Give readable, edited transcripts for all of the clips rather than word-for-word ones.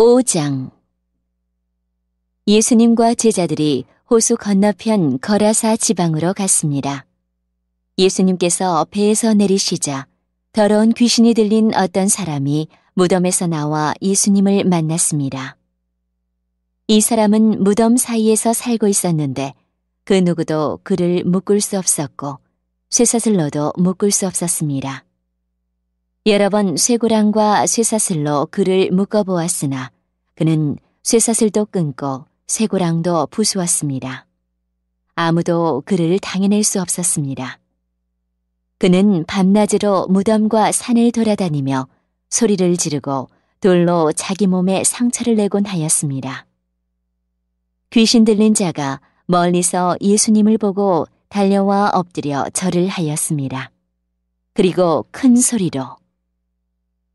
5장 예수님과 제자들이 호수 건너편 거라사 지방으로 갔습니다. 예수님께서 배에서 내리시자 더러운 귀신이 들린 어떤 사람이 무덤에서 나와 예수님을 만났습니다. 이 사람은 무덤 사이에서 살고 있었는데 그 누구도 그를 묶을 수 없었고 쇠사슬로도 묶을 수 없었습니다. 여러 번 쇠고랑과 쇠사슬로 그를 묶어보았으나 그는 쇠사슬도 끊고 쇠고랑도 부수었습니다. 아무도 그를 당해낼 수 없었습니다. 그는 밤낮으로 무덤과 산을 돌아다니며 소리를 지르고 돌로 자기 몸에 상처를 내곤 하였습니다. 귀신 들린 자가 멀리서 예수님을 보고 달려와 엎드려 절을 하였습니다. 그리고 큰 소리로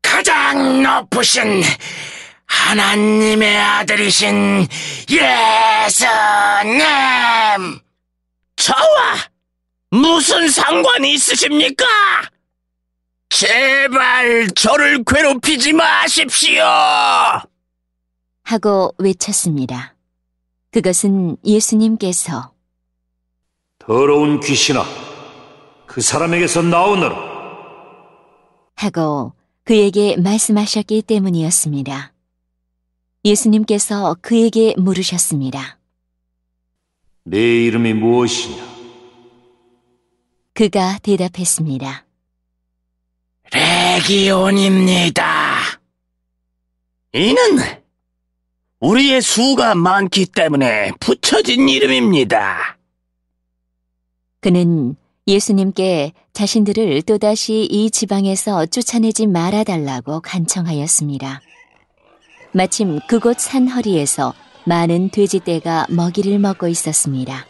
가장 높으신 하나님의 아들이신 예수님! 저와 무슨 상관이 있으십니까? 제발 저를 괴롭히지 마십시오! 하고 외쳤습니다. 그것은 예수님께서 더러운 귀신아, 그 사람에게서 나오너라 하고 그에게 말씀하셨기 때문이었습니다. 예수님께서 그에게 물으셨습니다. 내 이름이 무엇이냐? 그가 대답했습니다. 레기온입니다. 이는 우리의 수가 많기 때문에 붙여진 이름입니다. 그는 예수님께 자신들을 또다시 이 지방에서 쫓아내지 말아달라고 간청하였습니다. 마침 그곳 산 허리에서 많은 돼지떼가 먹이를 먹고 있었습니다.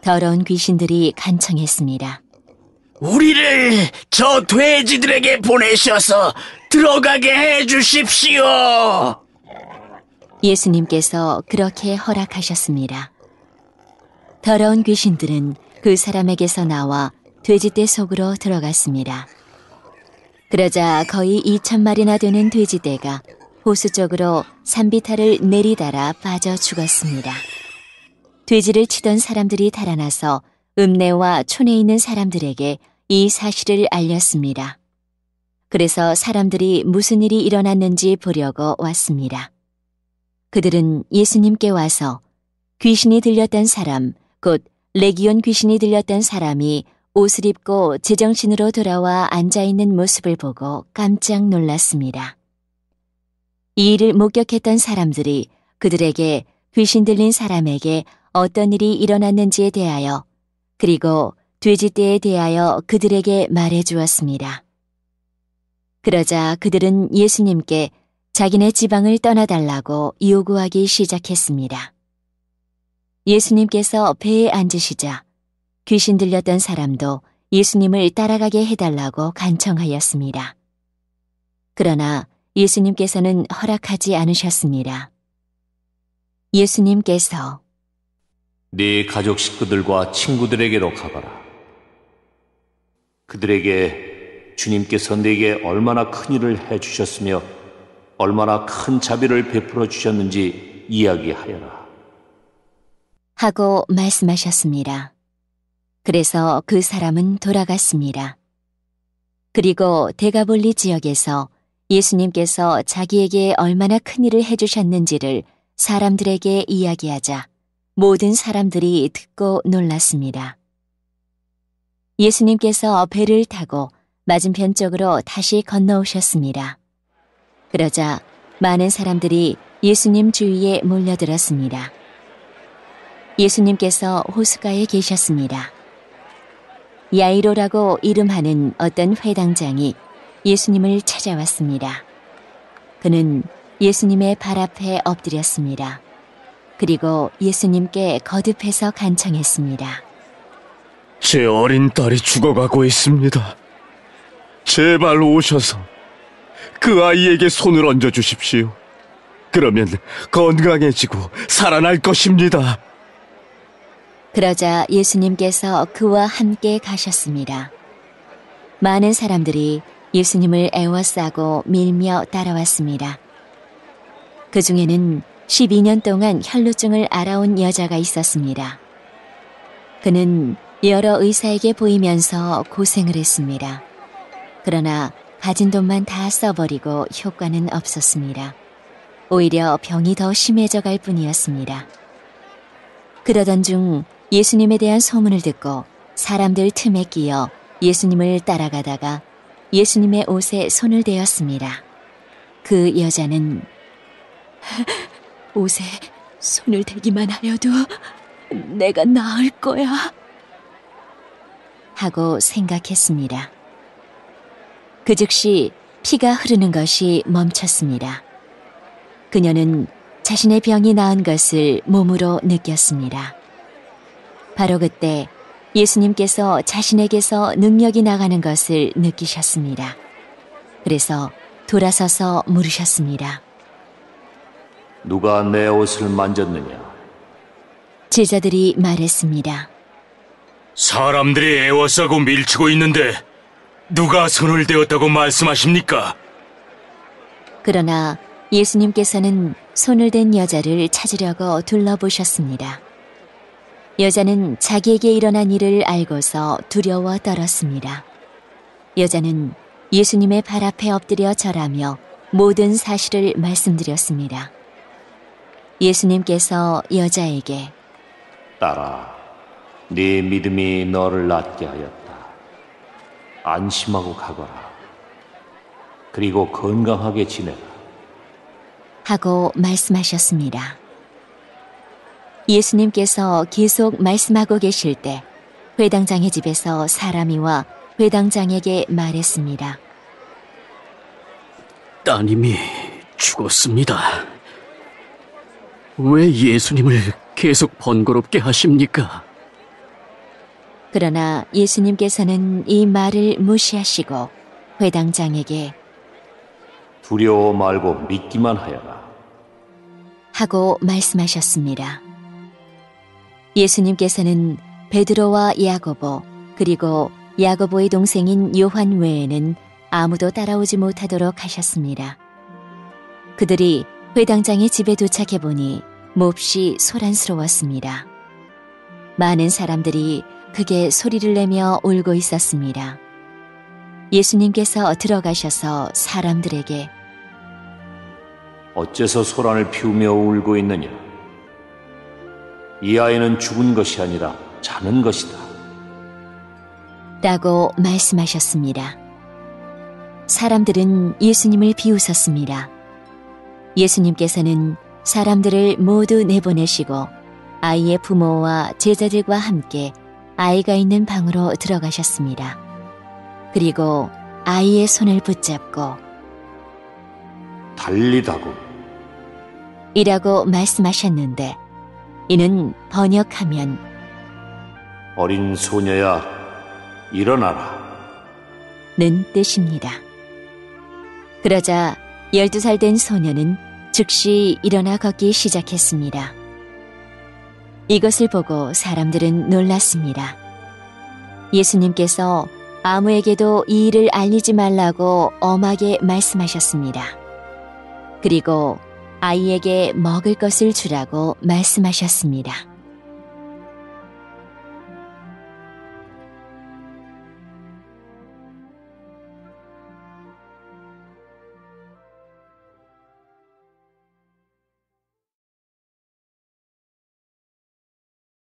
더러운 귀신들이 간청했습니다. 우리를 저 돼지들에게 보내셔서 들어가게 해주십시오. 예수님께서 그렇게 허락하셨습니다. 더러운 귀신들은 그 사람에게서 나와 돼지떼 속으로 들어갔습니다. 그러자 거의 2,000마리나 되는 돼지떼가 호수 쪽으로 산비탈을 내리달아 빠져 죽었습니다. 돼지를 치던 사람들이 달아나서 읍내와 촌에 있는 사람들에게 이 사실을 알렸습니다. 그래서 사람들이 무슨 일이 일어났는지 보려고 왔습니다. 그들은 예수님께 와서 귀신이 들렸던 사람, 곧 레기온 귀신이 들렸던 사람이 옷을 입고 제정신으로 돌아와 앉아있는 모습을 보고 깜짝 놀랐습니다. 이 일을 목격했던 사람들이 그들에게 귀신 들린 사람에게 어떤 일이 일어났는지에 대하여 그리고 돼지떼에 대하여 그들에게 말해주었습니다. 그러자 그들은 예수님께 자기네 지방을 떠나달라고 요구하기 시작했습니다. 예수님께서 배에 앉으시자 귀신 들렸던 사람도 예수님을 따라가게 해달라고 간청하였습니다. 그러나 예수님께서는 허락하지 않으셨습니다. 예수님께서 네 가족 식구들과 친구들에게로 가거라. 그들에게 주님께서 네게 얼마나 큰 일을 해주셨으며 얼마나 큰 자비를 베풀어 주셨는지 이야기하여라 하고 말씀하셨습니다. 그래서 그 사람은 돌아갔습니다. 그리고 데가볼리 지역에서 예수님께서 자기에게 얼마나 큰 일을 해주셨는지를 사람들에게 이야기하자 모든 사람들이 듣고 놀랐습니다. 예수님께서 배를 타고 맞은편 쪽으로 다시 건너오셨습니다. 그러자 많은 사람들이 예수님 주위에 몰려들었습니다. 예수님께서 호수가에 계셨습니다. 야이로라고 이름하는 어떤 회당장이 예수님을 찾아왔습니다. 그는 예수님의 발 앞에 엎드렸습니다. 그리고 예수님께 거듭해서 간청했습니다. 제 어린 딸이 죽어가고 있습니다. 제발 오셔서 그 아이에게 손을 얹어 주십시오. 그러면 건강해지고 살아날 것입니다. 그러자 예수님께서 그와 함께 가셨습니다. 많은 사람들이 예수님을 애워싸고 밀며 따라왔습니다. 그 중에는 12년 동안 혈루증을 앓아온 여자가 있었습니다. 그는 여러 의사에게 보이면서 고생을 했습니다. 그러나 가진 돈만 다 써버리고 효과는 없었습니다. 오히려 병이 더 심해져 갈 뿐이었습니다. 그러던 중 예수님에 대한 소문을 듣고 사람들 틈에 끼어 예수님을 따라가다가 예수님의 옷에 손을 대었습니다. 그 여자는 옷에 손을 대기만 하여도 내가 나을 거야 하고 생각했습니다. 그 즉시 피가 흐르는 것이 멈췄습니다. 그녀는 자신의 병이 나은 것을 몸으로 느꼈습니다. 바로 그때 예수님께서 자신에게서 능력이 나가는 것을 느끼셨습니다. 그래서 돌아서서 물으셨습니다. 누가 내 옷을 만졌느냐? 제자들이 말했습니다. 사람들이 애워싸고 밀치고 있는데 누가 손을 대었다고 말씀하십니까? 그러나 예수님께서는 손을 댄 여자를 찾으려고 둘러보셨습니다. 여자는 자기에게 일어난 일을 알고서 두려워 떨었습니다. 여자는 예수님의 발 앞에 엎드려 절하며 모든 사실을 말씀드렸습니다. 예수님께서 여자에게 딸아, 네 믿음이 너를 낫게 하였다. 안심하고 가거라. 그리고 건강하게 지내라 하고 말씀하셨습니다. 예수님께서 계속 말씀하고 계실 때 회당장의 집에서 사람이 와 회당장에게 말했습니다. 따님이 죽었습니다. 왜 예수님을 계속 번거롭게 하십니까? 그러나 예수님께서는 이 말을 무시하시고 회당장에게 두려워 말고 믿기만 하여라 하고 말씀하셨습니다. 예수님께서는 베드로와 야고보 그리고 야고보의 동생인 요한 외에는 아무도 따라오지 못하도록 하셨습니다. 그들이 회당장의 집에 도착해 보니 몹시 소란스러웠습니다. 많은 사람들이 크게 소리를 내며 울고 있었습니다. 예수님께서 들어가셔서 사람들에게 어째서 소란을 피우며 울고 있느냐? 이 아이는 죽은 것이 아니라 자는 것이다 라고 말씀하셨습니다. 사람들은 예수님을 비웃었습니다. 예수님께서는 사람들을 모두 내보내시고 아이의 부모와 제자들과 함께 아이가 있는 방으로 들어가셨습니다. 그리고 아이의 손을 붙잡고 달리다굼 이라고 말씀하셨는데 이는 번역하면 어린 소녀야 일어나라 는 뜻입니다. 그러자 12살 된 소녀는 즉시 일어나 걷기 시작했습니다. 이것을 보고 사람들은 놀랐습니다. 예수님께서 아무에게도 이 일을 알리지 말라고 엄하게 말씀하셨습니다. 그리고 아이에게 먹을 것을 주라고 말씀하셨습니다.